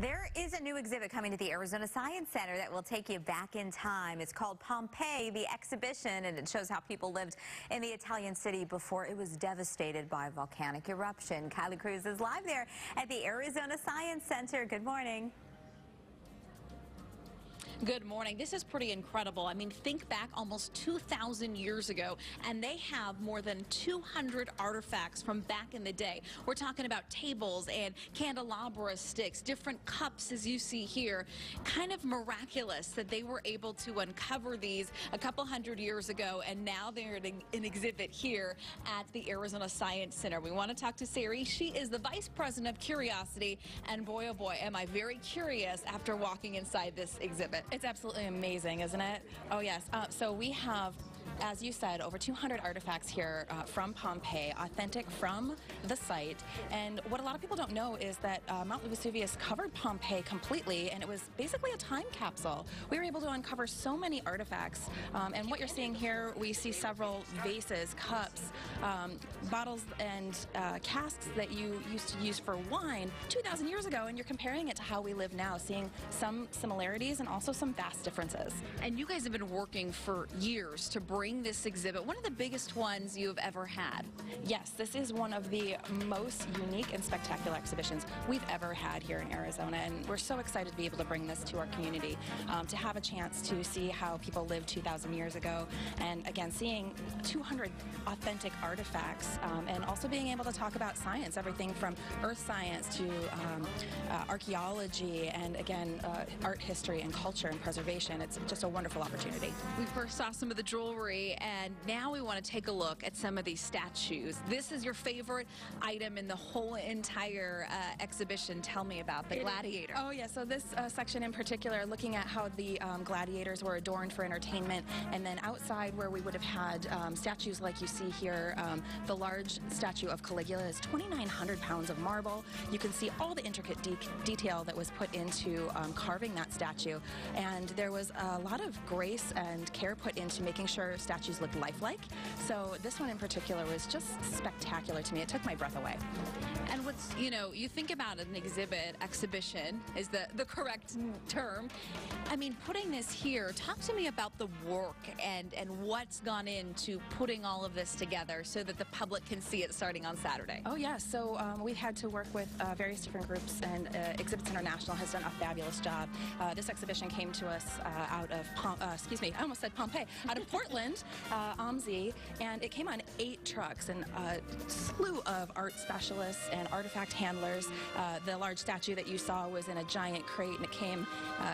There is a new exhibit coming to the Arizona Science Center that will take you back in time. It's called Pompeii: The Exhibition, and it shows how people lived in the Italian city before it was devastated by a volcanic eruption. Kylie Cruz is live there at the Arizona Science Center. Good morning. Good morning. This is pretty incredible. I mean, think back almost 2,000 years ago, and they have more than 200 artifacts from back in the day. We're talking about tables and candelabra sticks, different cups, as you see here. Kind of miraculous that they were able to uncover these a couple hundred years ago, and now they're in an exhibit here at the Arizona Science Center. We want to talk to Sari. She is the vice president of Curiosity, and boy, oh boy, am I very curious after walking inside this exhibit. It's absolutely amazing, isn't it? Oh, yes. So we have, as you said, over 200 artifacts here from Pompeii, authentic from the site. And what a lot of people don't know is that Mount Vesuvius covered Pompeii completely, and it was basically a time capsule. We were able to uncover so many artifacts. And what you're seeing here, we see several vases, cups, bottles, and casks that you used to use for wine 2,000 years ago, and you're comparing it to how we live now, seeing some similarities and also some vast differences. And you guys have been working for years to bring this exhibit, one of the biggest ones you've ever had. Yes, this is one of the most unique and spectacular exhibitions we've ever had here in Arizona, and we're so excited to be able to bring this to our community, to have a chance to see how people lived 2,000 years ago, and again, seeing 200 authentic artifacts, and also being able to talk about science, everything from earth science to archaeology, and again, art history and culture and preservation. It's just a wonderful opportunity. We first saw some of the jewelry, and now we want to take a look at some of these statues. This is your favorite item in the whole entire exhibition. Tell me about the gladiator. Oh yeah, so this section in particular, looking at how the gladiators were adorned for entertainment, and then outside where we would have had statues like you see here, the large statue of Caligula is 2,900 pounds of marble. You can see all the intricate detail that was put into carving that statue, and there was a lot of grace and care put into making sure statues looked lifelike. So this one in particular was just spectacular to me. It took my breath away. And what's, you know, you think about an exhibit, exhibition is the correct term. I mean, putting this here, talk to me about the work and what's gone into putting all of this together so that the public can see it starting on Saturday. Oh yeah, so we had to work with various different groups, and Exhibits International has done a fabulous job. This exhibition came to us out of, I almost said Pompeii, out of Portland, OMSI, and it came on 8 trucks and a slew of art specialists and artifact handlers. The large statue that you saw was in a giant crate, and it came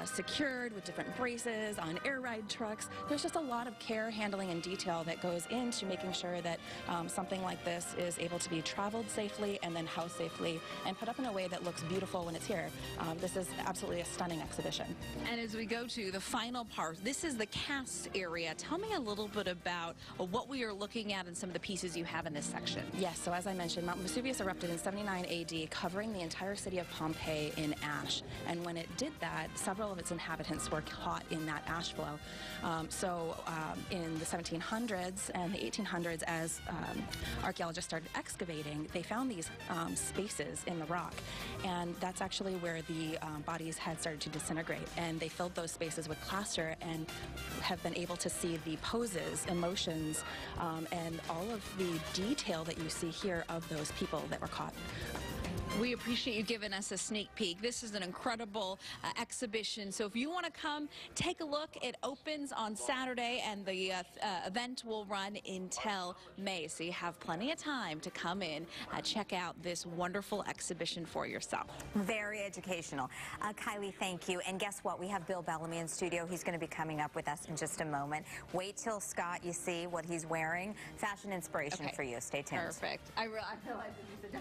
secured with different braces on air ride trucks. There's just a lot of care, handling, and detail that goes into making sure that something like this is able to be traveled safely and then housed safely and put up in a way that looks beautiful when it's here. This is absolutely a stunning exhibition. And as we go to the final part, this is the cast area. Tell me a little bit about what we are looking at and some of the pieces you have in this section. Yes, so as I mentioned, Mount Vesuvius erupted in 79 AD, covering the entire city of Pompeii in ash. And when it did that, several of its inhabitants were caught in that ash flow. In the 1700s and the 1800s, as archaeologists started excavating, they found these spaces in the rock. And that's actually where the bodies had started to disintegrate. And they filled those spaces with plaster and have been able to see the poses, emotions, and all of the detail that you see here of those people that were caught. We appreciate you giving us a sneak peek. This is an incredible exhibition. So if you want to come, take a look. It opens on Saturday, and the event will run until May. So you have plenty of time to come in, check out this wonderful exhibition for yourself. Very educational. Kylie, thank you. And guess what? We have Bill Bellamy in studio. He's going to be coming up with us in just a moment. Wait till Scott, you see what he's wearing. Fashion inspiration for you. Stay tuned. Perfect. I realize this is a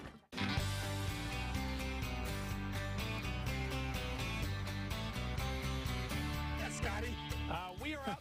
Scotty, we are up.